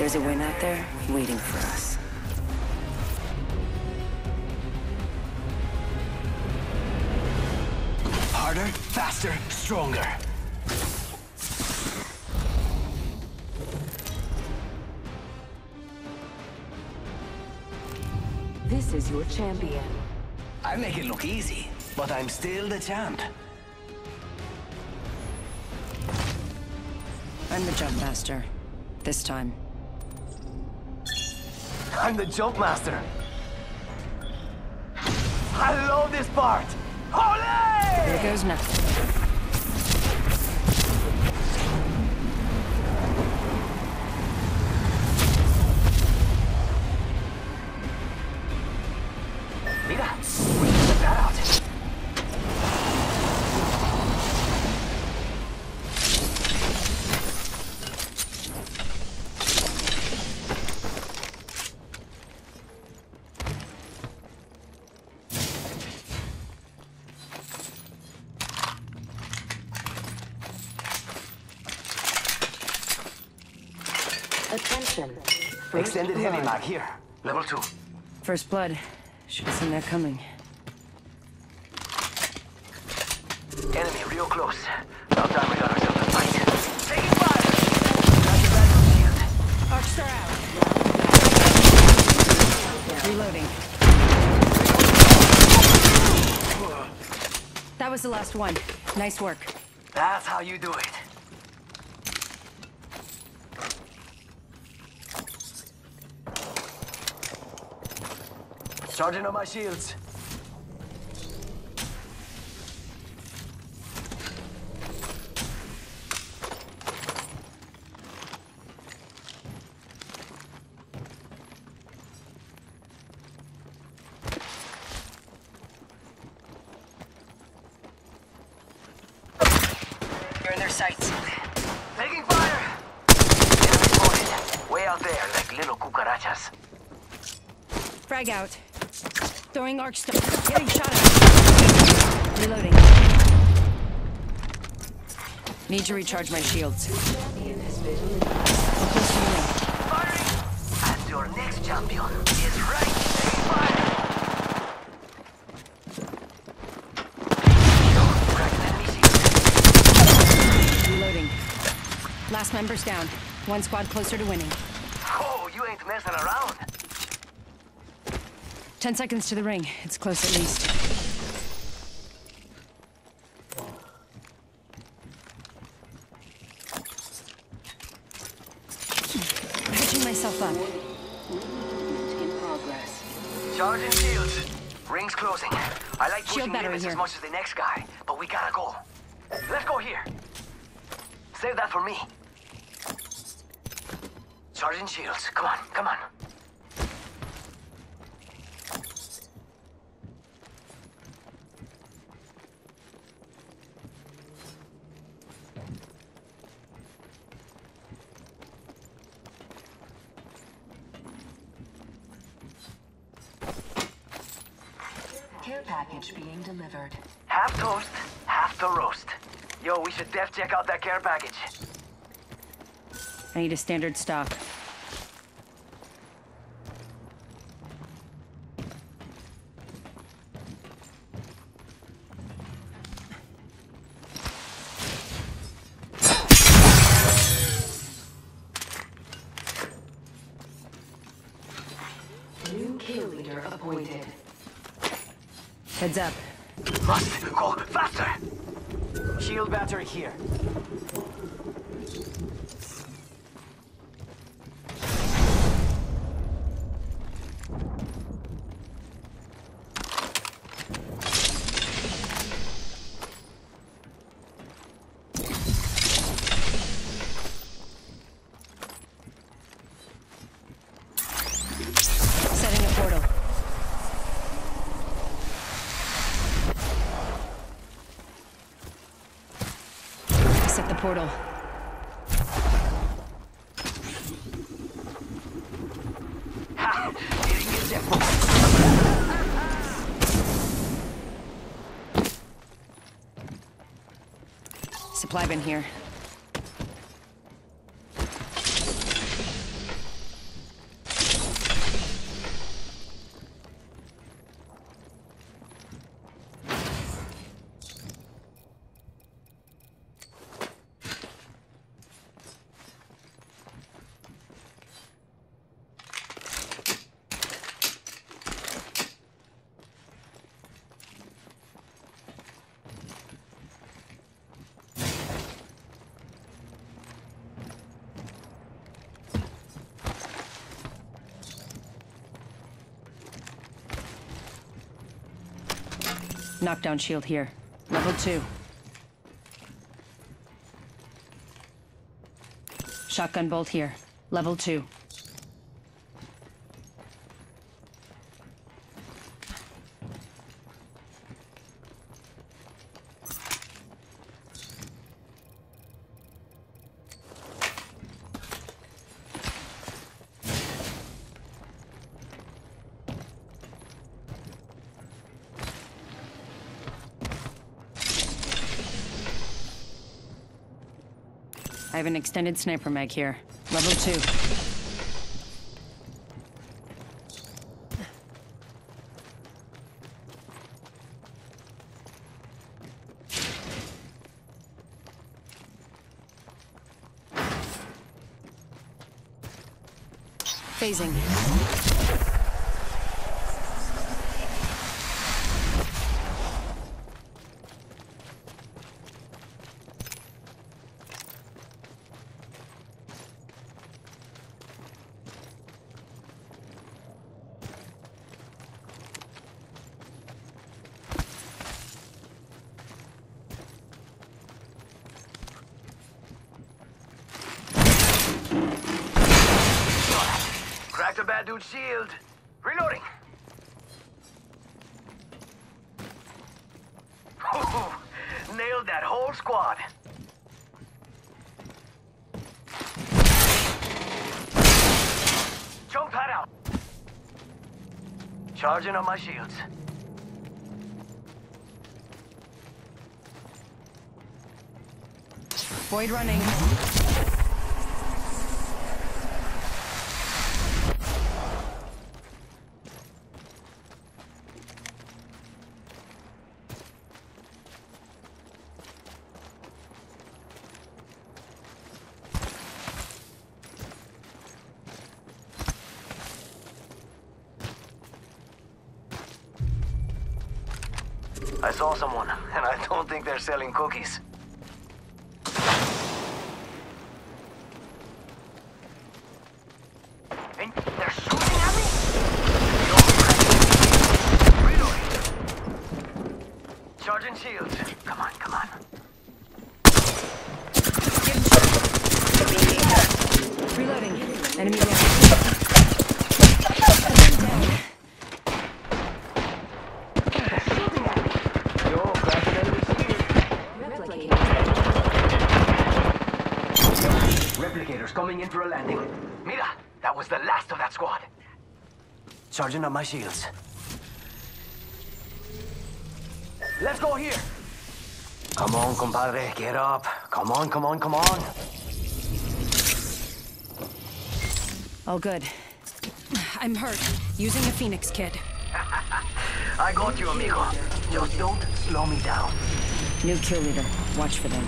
There's a win out there waiting for us. Harder, faster, stronger. This is your champion. I make it look easy, but I'm still the champ. I'm the jump master. This time. I'm the jump master. I love this part. Holy! There goes nothing. Extended heavy mag here. Level 2. First blood. Should have seen that coming. Enemy real close. About time we got ourselves a fight. Taking fire! Archer out. Reloading. That was the last one. Nice work. That's how you do it. Charging on my shields. You're in their sights. Taking fire! Enemy spotted. Way out there, like little cucarachas. Frag out. Throwing arc stone. Getting shot at. Reloading. Need to recharge my shields. Firing! And your next champion is right there. Fire! Reloading. Last member's down. One squad closer to winning. Oh, you ain't messing around. 10 seconds to the ring. It's close at least. Catching myself up. In progress. Charging shields. Ring's closing. I like pushing limits as much as the next guy, but we gotta go. Let's go here. Save that for me. Charging shields. Come on, come on. Package being delivered. Half toast, half the roast. Yo, we should def check out that care package. I need a standard stock. New kill leader appointed. Heads up. Rust, go faster! Shield battery here. Portal. Ha! Didn't get that one. Supply bin here. Knockdown shield here. Level 2. Shotgun bolt here. Level 2. I have an extended sniper mag here. Level 2. Phasing. A bad dude shield. Reloading. Oh, nailed that whole squad. Choke that out. Charging on my shields. Void running. I saw someone, and I don't think they're selling cookies. And they're shooting at me? Reloading. Charging shields. Come on, come on. Reloading. Enemy down. Replicators coming in for a landing. Mira, that was the last of that squad. Charging up my shields. Let's go here. Come on, compadre, get up. Come on, come on, come on. All good. I'm hurt. Using a Phoenix kid. I got you, amigo. Just don't slow me down. New kill leader. Watch for them.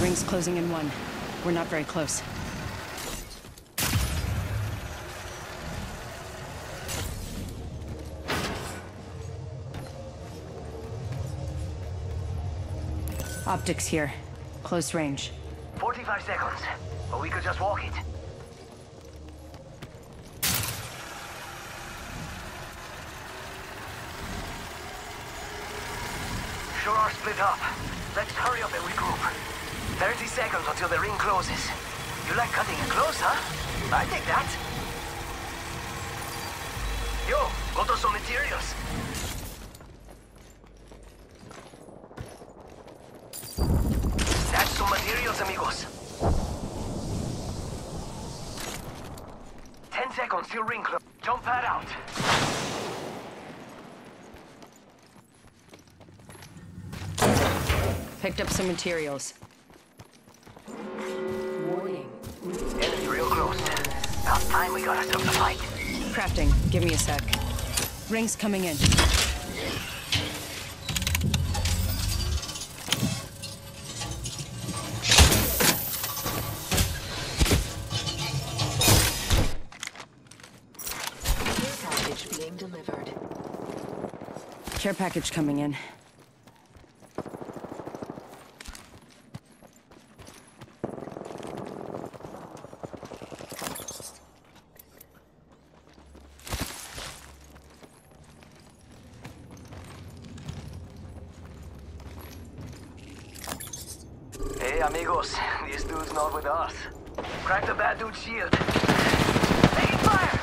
Ring's closing in 1. We're not very close. Optics here. Close range. 45 seconds, but we could just walk it. Sure are split up. Let's hurry up and regroup. 30 seconds until the ring closes. You like cutting it close, huh? I take that. Yo, got us some materials. Snatch some materials, amigos. 10 seconds till ring close. Jump pad out. Picked up some materials. Warning. Enemy's real close. About time we gotta stop the fight. Crafting. Give me a sec. Rings coming in. Being delivered. Care package coming in. Hey, amigos, this dude's not with us. Crack the bad dude's shield. Taking fire!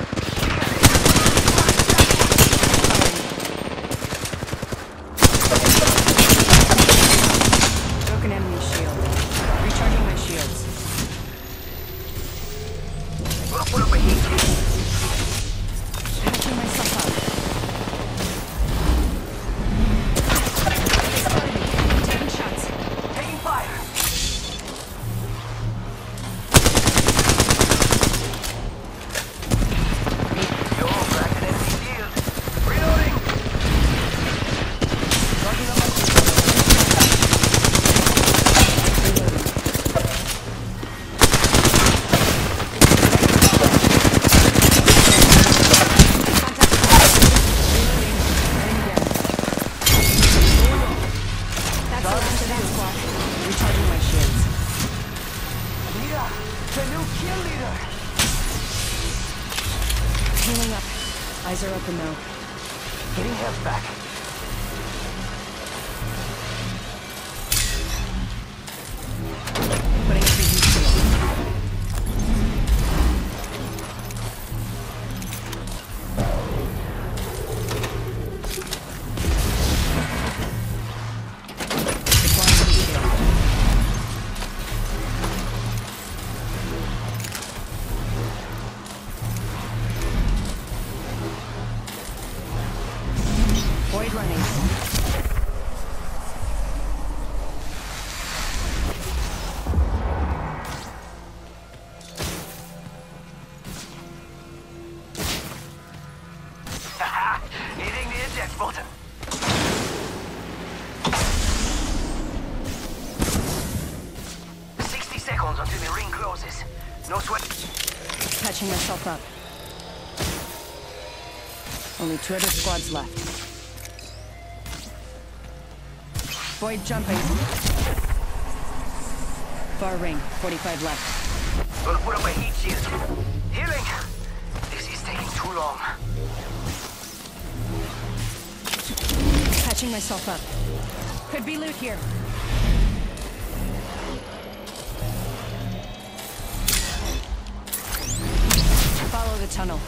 The new kill leader! Healing up. Eyes are open now. Getting health back. Putting it to use. Deploying the shield. Void running. Haha! Hitting the eject button. $60 seconds until the ring closes. No sweat. Patching myself up. Only 2 other squads left. Void jumping. Far ring, 45 left. Gonna put up a heat shield. Healing! This is taking too long. Patching myself up. Could be loot here. Follow the tunnel.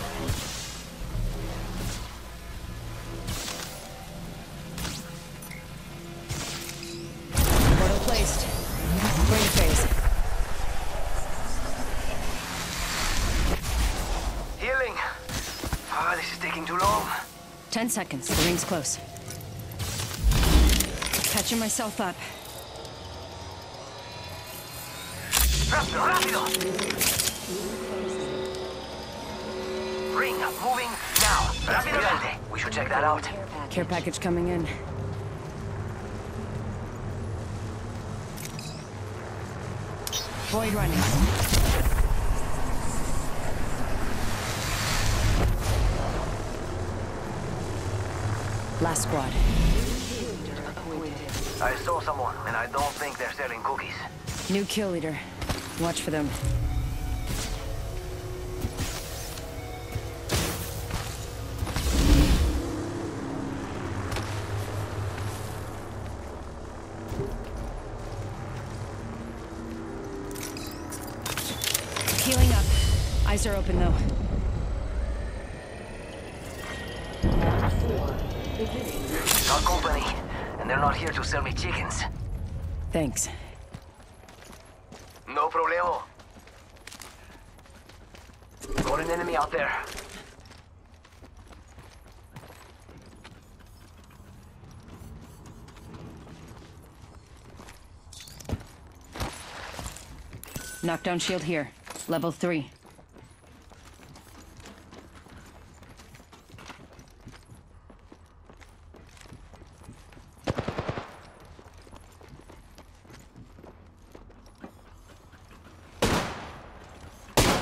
Healing. Ah, this is taking too long. 10 seconds. The ring's close. Catching myself up. Rápido, rápido. Ring moving now. Rápidamente. We should check that out. Care package coming in. Void running. Last squad. I saw someone, and I don't think they're selling cookies. New kill leader. Watch for them. Healing up. Eyes are open, though. Not company, and they're not here to sell me chickens. Thanks. No problemo. Got an enemy out there. Knockdown shield here. Level 3.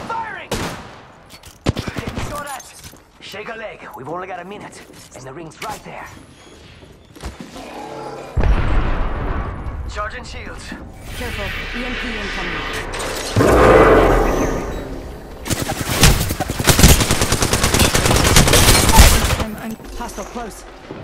Firing! You saw that? Shake a leg. We've only got a minute, and the ring's right there. Charging shields. Careful, EMP incoming. I'm hostile close.